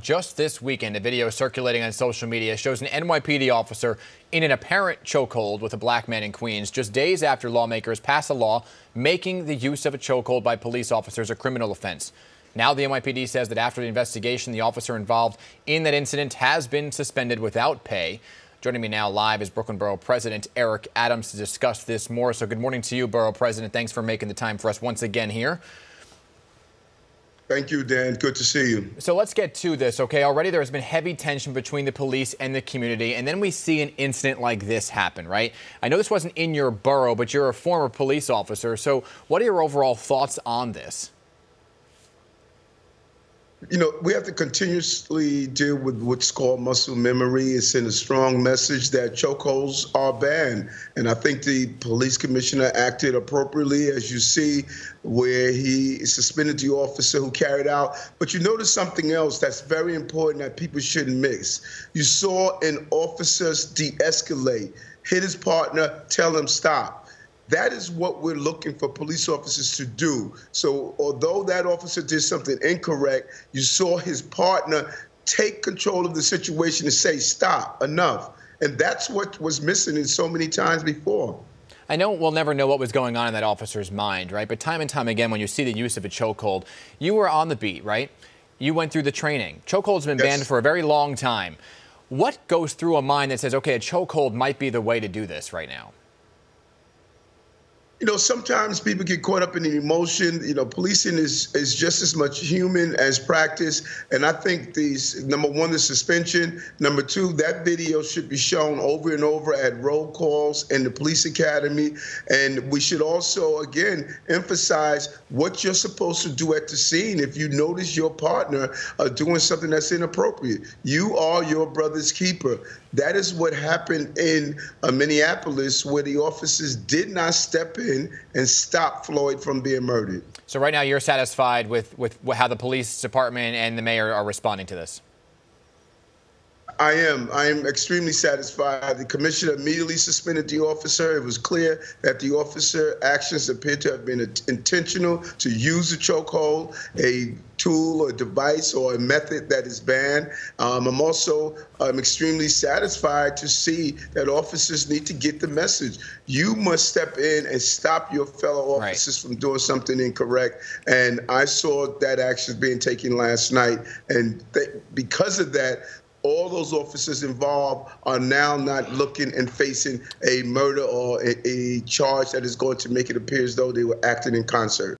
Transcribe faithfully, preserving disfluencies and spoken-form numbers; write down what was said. Just this weekend, a video circulating on social media shows an N Y P D officer in an apparent chokehold with a black man in Queens, just days after lawmakers passed a law making the use of a chokehold by police officers a criminal offense. Now the N Y P D says that after the investigation, the officer involved in that incident has been suspended without pay. Joining me now live is Brooklyn Borough President Eric Adams to discuss this more. So good morning to you, Borough President. Thanks for making the time for us once again here. Thank you, Dan. Good to see you. So let's get to this, okay? Already there has been heavy tension between the police and the community, and then we see an incident like this happen, right? I know this wasn't in your borough, but you're a former police officer. So what are your overall thoughts on this? You know, we have to continuously deal with what's called muscle memory. It's in a strong message that chokeholds are banned. And I think the police commissioner acted appropriately, as you see, where he suspended the officer who carried out. But you notice something else that's very important that people shouldn't miss. You saw an officer de-escalate, hit his partner, tell him stop. That is what we're looking for police officers to do. So although that officer did something incorrect, you saw his partner take control of the situation and say, stop, enough. And that's what was missing in so many times before. I know we'll never know what was going on in that officer's mind, right? But time and time again, when you see the use of a chokehold, you were on the beat, right? You went through the training. Chokehold's been banned for a very long time. What goes through a mind that says, okay, a chokehold might be the way to do this right now? You know, sometimes people get caught up in the emotion. You know, policing is, is just as much human as practice. And I think these, number one, the suspension. Number two, that video should be shown over and over at roll calls and the police academy. And we should also, again, emphasize what you're supposed to do at the scene if you notice your partner uh, doing something that's inappropriate. You are your brother's keeper. That is what happened in uh, Minneapolis, where the officers did not step in and stop Floyd from being murdered. So right now you're satisfied with, with how the police department and the mayor are responding to this? I am. I am extremely satisfied. The commissioner immediately suspended the officer. It was clear that the officer's actions appeared to have been intentional to use a chokehold, a tool or device or a method that is banned. Um, I'm also um, extremely satisfied to see that officers need to get the message. You must step in and stop your fellow officers right. from doing something incorrect. And I saw that action being taken last night. And th because of that, all those officers involved are now not looking and facing a murder or a, a charge that is going to make it appear as though they were acting in concert.